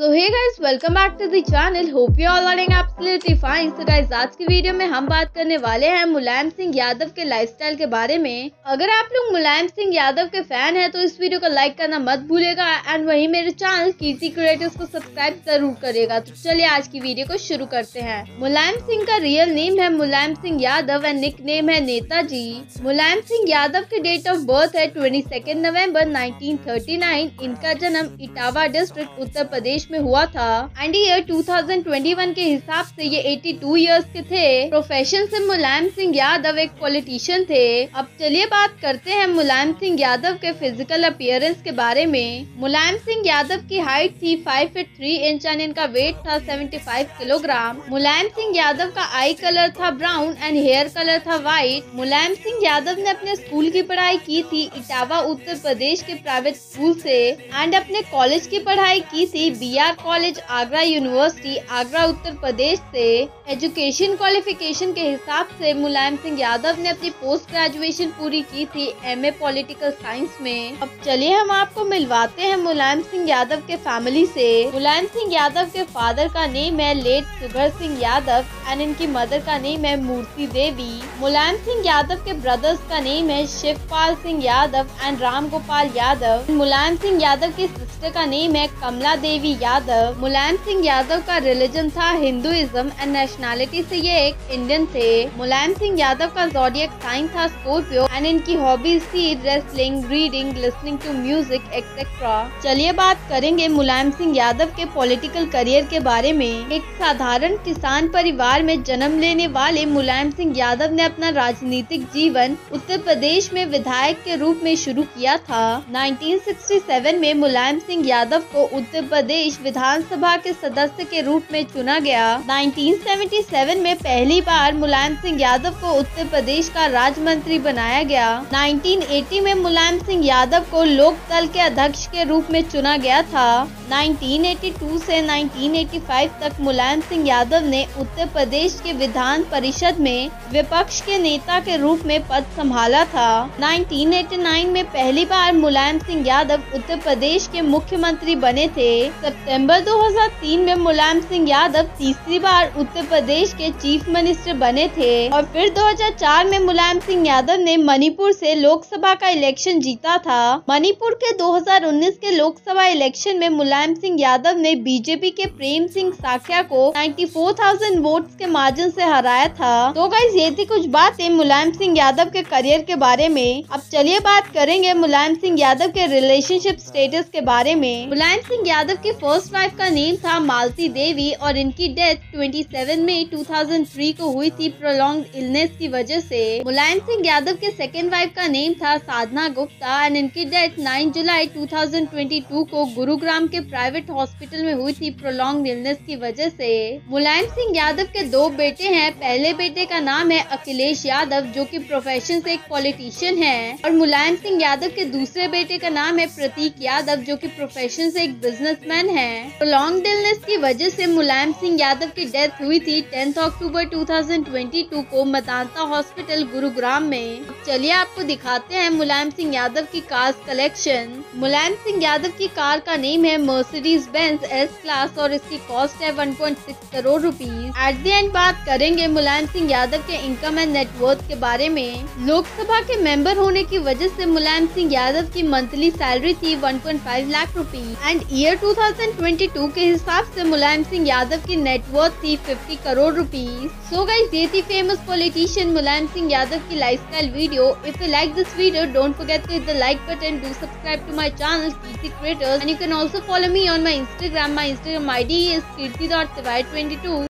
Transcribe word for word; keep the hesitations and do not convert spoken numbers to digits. So hey guys, welcome back to the channel. Hope you all are doing absolutely fine. So guys, आज की video में हम बात करने वाले हैं मुलायम सिंह यादव के लाइफस्टाइल के बारे में। अगर आप लोग मुलायम सिंह यादव के फैन हैं तो इस वीडियो को लाइक करना मत भूलेगा एंड वहीं मेरे चैनल कीर्ति क्रिएटर्स को सब्सक्राइब जरूर करेगा। तो चलिए आज की वीडियो को शुरू करते हैं। मुलायम सिंह का रियल नेम है Mulayam Singh Yadav and nick name है नेताजी। मुलायम सिंह यादव के डेट ऑफ बर्थ है twenty second November nineteen thirty nine. इनका जन्म इटावा डिस्ट्रिक्ट उत्तर प्रदेश में हुआ था and year two thousand twenty one के हिसाब से ये बयासी इयर्स के थे। प्रोफेशन से मुलायम सिंह यादव एक पॉलिटिशियन थे। अब चलिए बात करते हैं मुलायम सिंह यादव के फिजिकल अपीयरेंस के बारे में। मुलायम सिंह यादव की हाइट थी five feet three inch and इनका वेट था पचहत्तर किलोग्राम। मुलायम सिंह यादव का आई कलर था ब्राउन एंड हेयर कलर था व्हाइट। मुलायम सिंह यादव ने अपने स्कूल की पढ़ाई की थी इटावा उत्तर प्रदेश के प्राइवेट स्कूल से एंड अपने कॉलेज की पढ़ाई की थी BYA college Agra university Agra Uttar Pradesh से। एजुकेशन क्वालिफिकेशन के हिसाब से मुलायम सिंह यादव ने अपनी पोस्ट ग्रेजुएशन पूरी की थी एमए पॉलिटिकल साइंस में। अब चलिए हम आपको मिलवाते हैं मुलायम सिंह यादव के फैमिली से। मुलायम सिंह यादव के फादर का नेम है late sugar Singh Yadav and इनकी मदर का नेम है मूर्ति देवी। मुलायम सिंह यादव के ब्रदर्स का नेम है शिवपाल सिंह यादव एंड राम गोपाल यादव। मुलायम सिंह यादव की सिस्टर का नेम है कमला देवी यादव। मुलायम सिंह यादव का रिलीजन था हिंदुइज्म एंड नेशनैलिटी से ये एक इंडियन थे। मुलायम सिंह यादव का ज़ोडिएक साइन था स्कॉर्पियो एंड इनकी हॉबीज थी wrestling, reading, listening to music etcetera. चलिए बात करेंगे मुलायम सिंह यादव के पॉलिटिकल करियर के बारे में। एक साधारण किसान परिवार में जन्म लेने वाले मुलायम सिंह यादव ने अपना राजनीतिक जीवन उत्तर प्रदेश में विधायक के रूप में शुरू किया था। नाइनटीन सिक्सटी सेवन में मुलायम सिंह यादव को उत्तर प्रदेश विधानसभा के सदस्य के रूप में चुना गया। नाइनटीन सेवेंटी सेवन में पहली बार मुलायम सिंह यादव को उत्तर प्रदेश का राज्य मंत्री बनाया गया। नाइनटीन एटी में मुलायम सिंह यादव को लोक दल के अध्यक्ष के रूप में चुना गया था। नाइनटीन एटी टू से नाइनटीन एटी फाइव तक मुलायम सिंह यादव ने उत्तर प्रदेश के विधान परिषद में विपक्ष के नेता के रूप में पद संभाला था। नाइनटीन एटी नाइन में पहली बार मुलायम सिंह यादव उत्तर प्रदेश के मुख्यमंत्री बने थे। सितंबर दो हज़ार तीन में मुलायम सिंह यादव तीसरी बार उत्तर प्रदेश के चीफ मिनिस्टर बने थे और फिर दो हज़ार चार में मुलायम सिंह यादव ने मणिपुर से लोकसभा का इलेक्शन जीता था। मणिपुर के दो हज़ार उन्नीस के लोकसभा इलेक्शन में मुलायम सिंह यादव ने बीजेपी के प्रेम सिंह साखिया को चौरानवे हज़ार वोट्स के मार्जिन से हराया था। तो गाइस ये थी कुछ बातें मुलायम सिंह यादव के करियर के बारे में। अब चलिए बात करेंगे मुलायम सिंह यादव के रिलेशनशिप स्टेटस के बारे में। मुलायम सिंह यादव की फर्स्ट वाइफ का नेम था मालती देवी और इनकी डेथ सत्ताईस मई दो हज़ार तीन को हुई थी प्रोलॉन्ग इलनेस की वजह से। मुलायम सिंह यादव के सेकंड वाइफ का नेम था साधना गुप्ता एंड इनकी डेथ नौ जुलाई दो हज़ार बाईस को गुरुग्राम के प्राइवेट हॉस्पिटल में हुई थी प्रोलॉन्ग इलनेस की वजह से। मुलायम सिंह यादव के दो बेटे हैं। पहले बेटे का नाम है अखिलेश यादव जो की प्रोफेशन से एक पॉलिटिशियन है और मुलायम सिंह यादव के दूसरे बेटे का नाम है प्रतीक यादव जो की प्रोफेशन से एक बिजनेसमैन है। प्रोलॉन्ग इलनेस की वजह से मुलायम सिंह यादव की डेथ हुई थी दस अक्टूबर दो हज़ार बाईस को मेदांता हॉस्पिटल गुरुग्राम में। चलिए आपको दिखाते हैं मुलायम सिंह यादव की कार कलेक्शन। मुलायम सिंह यादव की कार का नेम है मर्सिडीज बेंज एस क्लास और इसकी कॉस्ट है एक पॉइंट छह crore rupees. At the end बात करेंगे मुलायम सिंह यादव के इनकम एंड नेटवर्थ के बारे में। लोकसभा के मेंबर होने की वजह से मुलायम सिंह यादव की मंथली सैलरी थी एक पॉइंट पाँच lakh rupees and year two दो हज़ार बाईस के हिसाब से मुलायम सिंह यादव की नेटवर्थ थी पचास करोड़ रुपीस। सो गाइस ये थी फेमस पॉलिटिशियन मुलायम सिंह यादव की lifestyle video. If you like this video don't forget to hit the like button, do subscribe to my channel Kirti creators and you can also follow me on my Instagram. My Instagram ID is kirti dot tiwai twenty two।